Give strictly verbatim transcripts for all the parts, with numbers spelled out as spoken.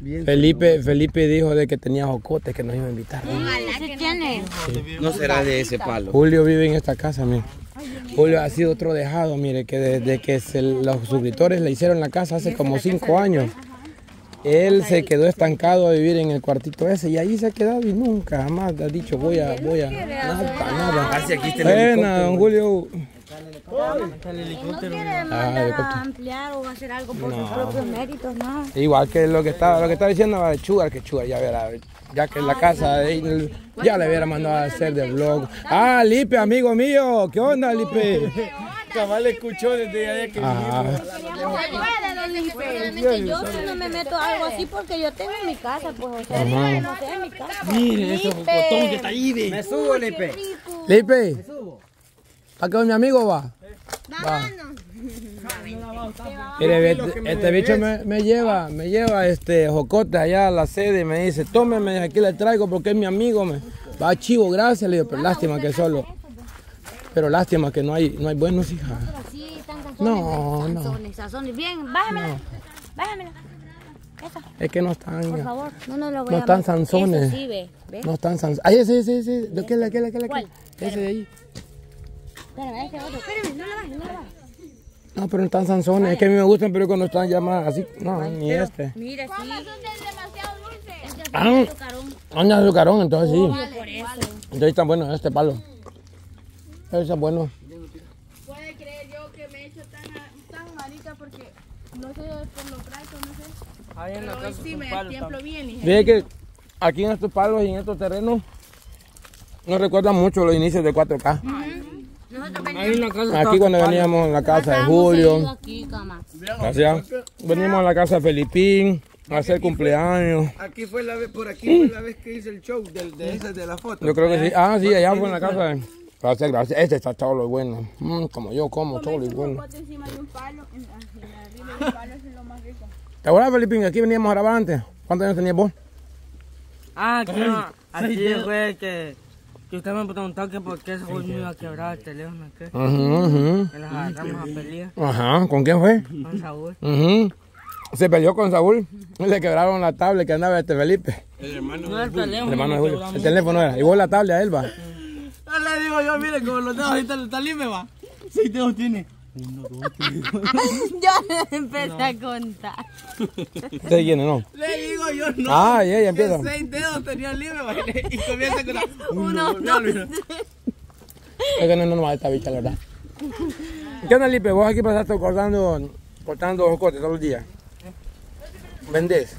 Bien, Felipe, señor. Felipe dijo de que tenía jocotes que nos iba a invitar. Ojalá que tiene. Sí. No será de ese palo. Julio vive en esta casa, mire. Julio ha sido otro dejado, mire, que desde que se, los suscriptores le hicieron la casa hace como cinco años. Él se quedó estancado a vivir en el cuartito ese y ahí se ha quedado y nunca jamás ha dicho voy a, voy a, nada, nada. Así aquí está el helicóptero, don Julio. No quiere nada ampliar o hacer algo por sus propios méritos, ¿no? Igual que lo que estaba, lo que estaba diciendo va de Chugar, que Chugar ya verá, ya que en la casa de él ya le hubiera mandado a hacer de vlog. Ah, Lipe, amigo mío, ¿qué onda, Lipe? Cabal escuchó desde allá que Lipe. Yo si no me meto algo así porque yo tengo mi casa, pues, o sea, no sé, mi casa. Mire, ese botón que está ahí, ve. Me subo, Lipe. Lipe. Me subo. ¿A qué mi amigo va? Va. Mire, este, este bicho me, me lleva, me lleva este jocote allá a la sede y me dice, tómeme, aquí le traigo porque es mi amigo. Me. Va chivo, gracias, le digo, pero lástima que solo. Pero lástima que no hay, no hay buenos, hija. No, no. Bien, bájamela, bájamela. Es que no están, por favor, no, no, lo voy no están sanzones. Sí, ve, ve. No están sanzones. Ahí ese, ese, ese. ¿De qué es la, qué es la, ese de ahí? Espérame, este otro. Espérame, no la bajes, no la bajes. No, pero no están sanzones, vale. Es que a mí me gustan, pero cuando están ya más así, no, vale, ni este. Mira, sí. ¿Cómo son demasiado dulces? Este ah, azucarón. Año azucarón, entonces oh, sí. Vale, vale. Entonces está bueno este palo. Mm. Está bueno. Puede creer yo que me he hecho tan, tan malita porque no sé por los brazos, no sé. Ahí en la pero hoy sí me tiemblo bien. Fíjate que aquí en estos palos y en estos terrenos nos recuerdan mucho los inicios de cuatro K. Mm-hmm. Aquí cuando veníamos a la casa de Julio, veníamos a la casa de Felipín a hacer cumpleaños. Aquí fue la vez, por aquí fue la vez que hice el show de, de esas de la foto. Yo creo que sí. Ah, sí, allá fue en la casa de... Gracias, gracias. Este está cholo y bueno. Mm, como yo como, cholo y bueno. ¿Te acuerdas, Felipín? Aquí veníamos a grabar antes. ¿Cuántos años tenías vos? Ah, no. Así fue que... Que usted me preguntó que por qué ese güey me iba a quebrar el teléfono. ¿Qué? Ajá, ajá. Que las agarramos a pelear. Ajá, ¿con quién fue? Con Saúl. Ajá. Se peleó con Saúl. Le quebraron la tablet que andaba este Felipe. El hermano no, el de Julio. El hermano de Julio. El teléfono era. Y vos la tablet a él, va. No le digo yo, mire, como los dedos ahorita está libre, va. Seis dedos tiene. Uno, dos, tres. Yo le empecé a contar. ¿Usted quién no? Le digo yo no. Ah, ya, ya empieza. Seis dedos tenía libre, va. Y comienza con la... Uno, dos, tres. Es que no es normal esta bicha, la verdad. ¿Qué onda, Lipe? Vos aquí pasaste cortando, cortando jocotes todos los días. ¿Vendés?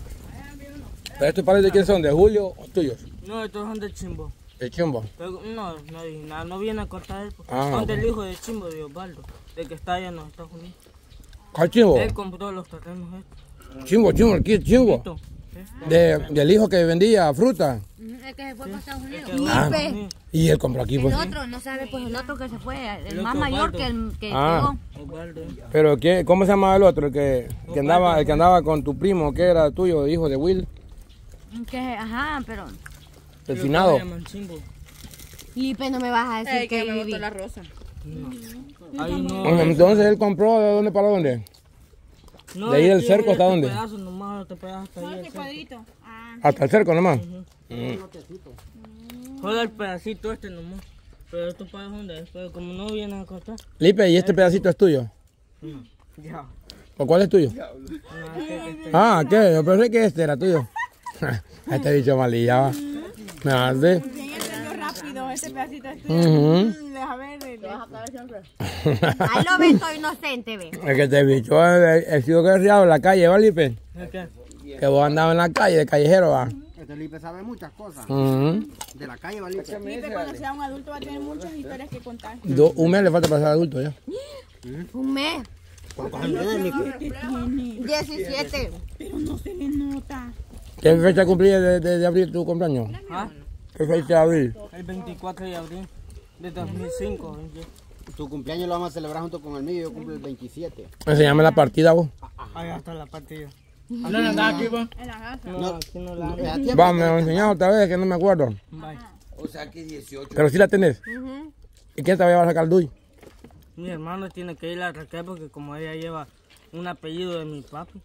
¿Pero estos palos de quién son? ¿De Julio o tuyos? No, estos son de Chimbo. ¿De Chimbo? Pero, no, no original, no viene a cortar él. Ah, son del hijo de Chimbo, de Osvaldo, de que está allá en los Estados Unidos. ¿Cuál Chimbo? Él compró los terrenos estos. ¿Chimbo, Chimbo, el qué Chimbo? De, del hijo que vendía fruta. El que se fue sí, para Estados Unidos. Ah, y él compró aquí. Pues. El otro, no sabe, pues el otro que se fue, el, el más mayor que el que ah. llegó. Pero qué, ¿cómo se llamaba el otro? El que, que andaba, el que andaba con tu primo, que era tuyo, hijo de Will. Que, ajá, pero... Delfinado. Lipe, no me vas a decir eh, que, que me botó la rosa. No. Ay, no. Entonces él compró, ¿de dónde para dónde? No, de ahí del cerco hasta dónde? Pedazos, nomás, hasta, no, ahí el cerco. Ah, hasta el cerco nomás. Uh -huh. mm. Joder, el pedacito este nomás. Pero estos pedazos dónde es, pero como no vienen a cortar. Lipe, ¿y este pedacito es tuyo? No. Ya. ¿O cuál es tuyo? Ya, no, este, este. Ah, ¿qué? Yo pensé que este era tuyo. Este bicho malillaba. Me hace. Rápido, ese pedacito es tuyo. Deja ver, te vas a acabar siempre. Ahí lo ves, soy inocente, ve. Es que te bicho, el chico que riado en la calle, ¿va, Lipe? Que vos andabas en la calle, de callejero, va. Este Lipe sabe muchas cosas. De la calle, ¿va, Lipe? Lipe, cuando sea un adulto, va a tener muchas historias que contar. Un mes le falta para ser adulto, ya. Un mes. diecisiete. Pero no se le nota. ¿Qué fecha cumplía de, de, de abril tu cumpleaños? ¿Ah? ¿Qué fecha de abril? El veinticuatro de abril de dos mil cinco. Tu cumpleaños lo vamos a celebrar junto con el mío, yo cumplo el veintisiete. Enseñame la partida vos. Ahí está la partida. ¿No la andás aquí vos? En la casa. No, aquí no la andás. Va, me lo enseñás otra vez que no me acuerdo. O sea que dieciocho. Pero sí la tenés. ¿Y quién te va a sacar tuyo? Mi hermano tiene que ir a Raquel porque como ella lleva un apellido de mi papi.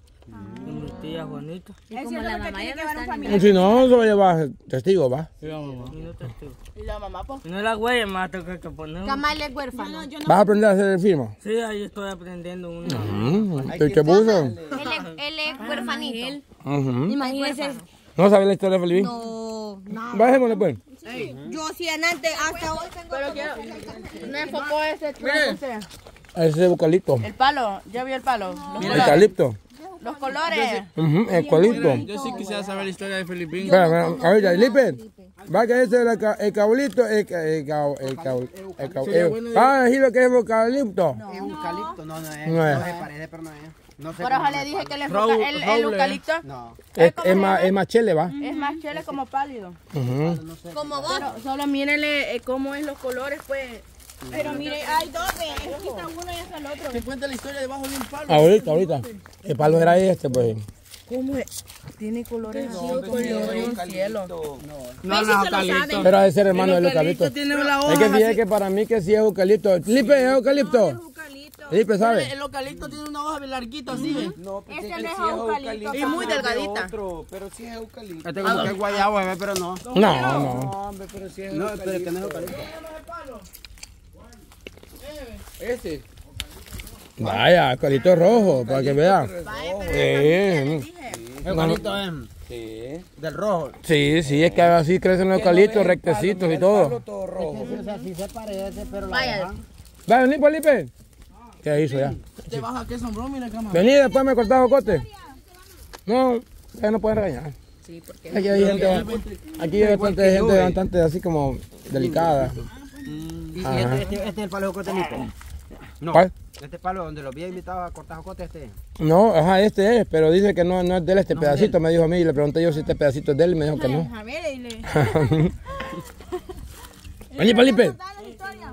Y mi tía Juanita. Y como la mamá ya no está. Si no, se va a llevar testigo, ¿va? Sí, la mamá. Y no testigo. ¿Y la mamá, po? No la güey, más tengo que poner. Camale huérfano. ¿Vas a aprender a hacer firma? Sí, ahí estoy aprendiendo una. ¿Qué puso? Él es huérfanito. Imagínese. ¿No sabes la historia de Felipín? No, no. Bájémosle, pues. Sí. Yo sí, antes, hasta hoy tengo... Pero quiero... Me enfocó ese truco. Ese eucalipto. El palo, ya vi el palo. El eucalipto. Los colores. El eucalipto. Yo sí quisiera saber la historia de Felipín. Ahorita, Felipe. Va que ese es el eucalipto. El eucalipto. ¿Vas a decir lo que es eucalipto? No, eucalipto, no, no es. No es paredes, pero no es. No sé. Por eso le dije que le enfoca el, el eucalipto. No. Es, es, más, es más chele, va. Es más chele como pálido. Uh -huh. Como vos. Pero solo mírenle cómo es los colores, pues. Pero mire, hay dos, es quita uno y hasta el otro. Se cuenta la historia debajo de un palo. Ahorita, ahorita. El palo era este, pues. ¿Cómo es? Tiene colores así, no, colores un cielo. No, no, no, eucalipto. Pero ha de ser hermano del eucalipto. Es que fíjate que para mí que sí es eucalipto. Felipe, ¿es eucalipto? Felipe, ¿sabe? El eucalipto tiene una hoja larguita así, ¿eh? No, pues este no es eucalipto. Y muy delgadita. Pero sí es eucalipto. Este como que es guayabo, ¿eh? Pero no. No, no. No, hombre, pero sí es eucalipto. No, pero que no es eucalipto. Este. Vaya, eucalipto rojo, para que vean. Sí. Eucalipto es. Sí. Del rojo. Sí, sí, es que así crecen los eucaliptos, rectecitos y todo. Todo rojo. Así se parece, pero la vaya, vení, Felipe. ¿Qué hizo ya? Te baja que sombrón, mira cámara. Vení, después me cortás jocote. No, ya no pueden regañar. Sí, porque aquí hay gente, aquí hay bastante gente bastante así como delicada. ¿Y este, este es el palo de jocote, Lupe? No. ¿Cuál? Este palo donde lo había invitado a cortar jocote, este. No, ajá, este es, pero dice que no, no es de él este no pedacito, él. Me dijo a mí, y le pregunté yo si este pedacito es de él y me dijo que no. A ver, dile. Vení, Felipe.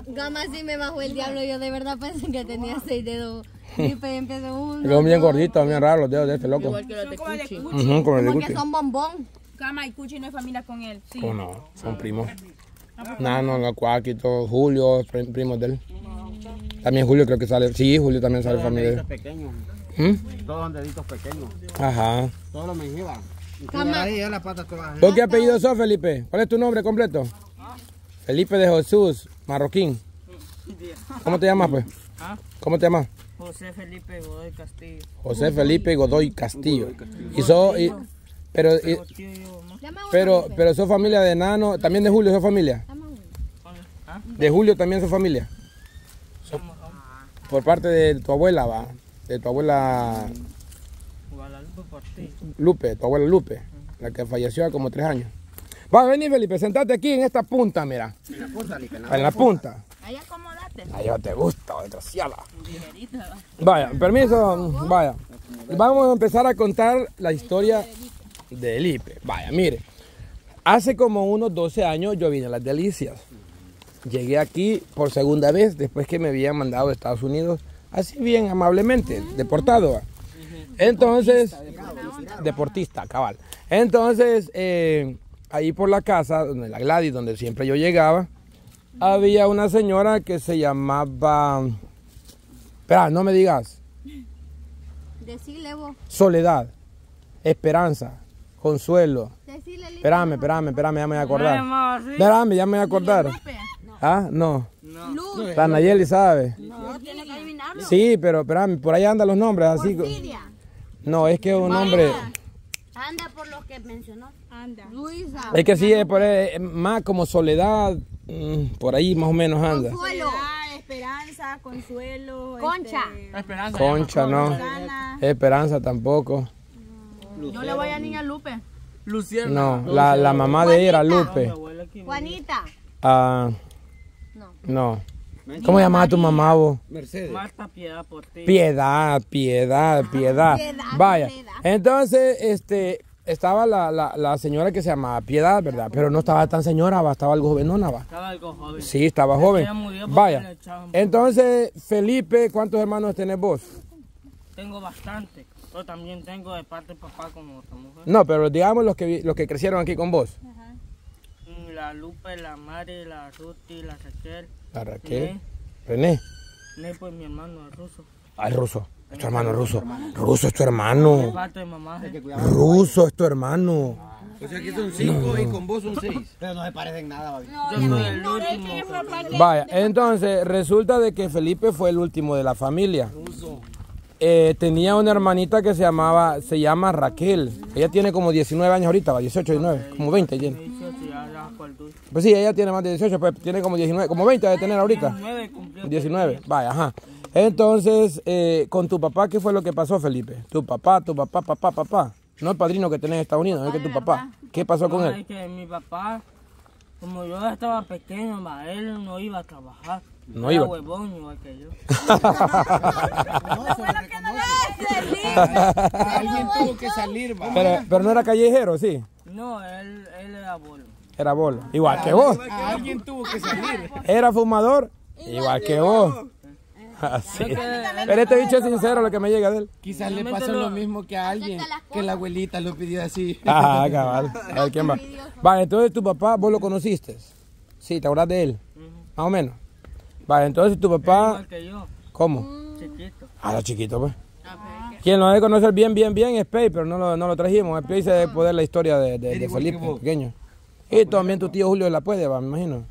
Gama sí me bajó el diablo, yo de verdad pensé que tenía seis dedos. Felipe empezó uno. Son bien gorditos, bien raros los dedos de este loco. Igual que los de Cuchi. Uh -huh, como el que son bombón. Gama y Cuchi no es familia con él. Sí. Oh, no, son primos. Nano, no, Cuaquito, Julio, primos de él. También Julio creo que sale. Sí, Julio también sale familia. ¿Hm? Todos son deditos pequeños. Ajá. Todos los mengibas. ¿Vos qué apellido sos, Felipe? ¿Cuál es tu nombre completo? Felipe de Jesús Marroquín. ¿Cómo te llamas, pues? ¿Ah? ¿Cómo te llamas? José Felipe Godoy Castillo. José Felipe Godoy Castillo. Godoy Castillo. Y so, y, pero, y, pero, pero sos familia de Nano, también de Julio sos familia. De Julio también sos familia. So, por parte de tu abuela, va, de tu abuela Lupe, tu abuela Lupe, la que falleció hace como tres años. Va a venir, Felipe, sentate aquí en esta punta, mira. En la punta, Felipe. En la, en la punta. punta. Ahí acomodate. Ahí yo te gusta, desgraciada. Vaya, permiso, vaya. Vamos a empezar a contar la historia de Felipe. Vaya, mire. Hace como unos doce años yo vine a Las Delicias. Llegué aquí por segunda vez después que me habían mandado de Estados Unidos. Así bien, amablemente, deportado. Entonces, deportista, cabal. Entonces, eh... ahí por la casa, donde la Gladys, donde siempre yo llegaba, había una señora que se llamaba... Espera, no me digas. Decile vos. Soledad, Esperanza, Consuelo. Decile, espérame, espérame, espérame, ya me voy a acordar. Espérame, ya me voy a acordar. ¿Ah? No. No. Tanayeli sabe. No, tiene que adivinarlo. Sí, pero espérame, por ahí andan los nombres. Así. No, es que un hombre... Anda por los que mencionó. Anda. Luisa. Es que sí, es por ahí, más como Soledad, por ahí más o menos anda. Consuelo. Esperanza, Consuelo. Concha. Este... Esperanza. Concha, no. Luciana. Esperanza tampoco. No. Yo le voy a niña Lupe. Luciana. No, la, la mamá Juanita. De ella era Lupe. Juanita. Ah. No. No. ¿Cómo llamaba a tu mamá vos? Mercedes. Marta Piedad por ti. Piedad, Piedad, Piedad. Ah, vaya. Piedad. Entonces, este, estaba la, la, la señora que se llamaba Piedad, ¿verdad? Pero no estaba tan señora, va, estaba algo jovenona, va. Estaba algo joven. Sí, estaba joven. Vaya. Entonces, Felipe, ¿cuántos hermanos tenés vos? Tengo bastante. Yo también tengo de parte de papá con otra mujer. No, pero digamos los que, los que crecieron aquí con vos. Ajá. La Lupe, la Mari, la Ruti, la Raquel. La Raquel. René. René, pues mi hermano, el Ruso. Ah, el Ruso. Es tu hermano Ruso. Ruso es tu hermano. Ruso es tu hermano. O sea, aquí son cinco y con vos son seis. Pero no se parecen nada, baby. Vaya, entonces resulta de que Felipe fue el último de la familia. Eh, tenía una hermanita que se llamaba, se llama Raquel. Ella tiene como diecinueve años ahorita, va, dieciocho, diecinueve, como veinte tiene. Pues sí, ella tiene más de dieciocho, pues tiene como diecinueve, como veinte de tener ahorita. diecinueve, vaya, ajá. Entonces, eh, con tu papá, ¿qué fue lo que pasó, Felipe? Tu papá, tu papá, papá, papá. No el padrino que tenés en Estados Unidos, es que tu papá. ¿Qué pasó con él? Que mi papá, como yo estaba pequeño, él no iba a trabajar. No iba. No, igual que yo. Alguien tuvo que salir, va. Pero, pero no era callejero, ¿sí? No, él, él era bolo. Era bolo. Igual que vos. Alguien tuvo que salir. Era fumador. Igual que vos. Así. Pero este bicho es sincero, lo que me llega de él. Quizás le pasó lo mismo que a alguien, que la abuelita lo pidió así. Ah, cabal. A ver quién va. Vale, entonces tu papá, vos lo conociste. Sí, te acordás de él. Más o menos. Vale, entonces tu papá... ¿Cómo? Chiquito. Ah, era chiquito, pues. Ah, quien lo debe conocer bien, bien, bien es Pey, pero no lo, no lo trajimos. Pey se debe poder la historia de, de, de Felipe, pequeño. Y también tu tío Julio la puede, va, me imagino.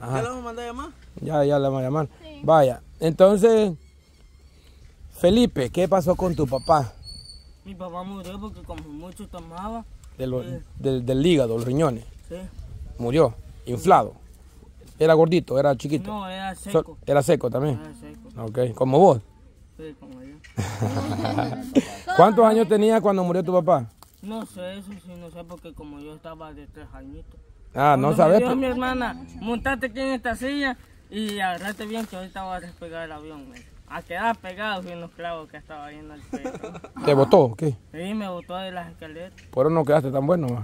Ajá. ¿Ya lo vamos a mandar a llamar? Ya, ya la vamos a llamar. Sí. Vaya, entonces... Felipe, ¿qué pasó con tu papá? Mi papá murió porque como mucho tomaba... De lo, eh. del, del hígado, los riñones. Sí. Murió, inflado. ¿Era gordito? ¿Era chiquito? No, era seco. ¿Era seco también? Era seco. Ok, ¿como vos? Sí, como yo. ¿Cuántos años tenías cuando murió tu papá? No sé, eso sí, no sé, porque como yo estaba de tres añitos. Ah, no sabes. Yo, mi hermana, montate aquí en esta silla y agarrate bien que ahorita voy a despegar el avión. Man. A quedar pegado en los clavos que estaba ahí en el pecho. ¿Te botó o qué? Sí, me botó de las escaleras. Por eso no quedaste tan bueno.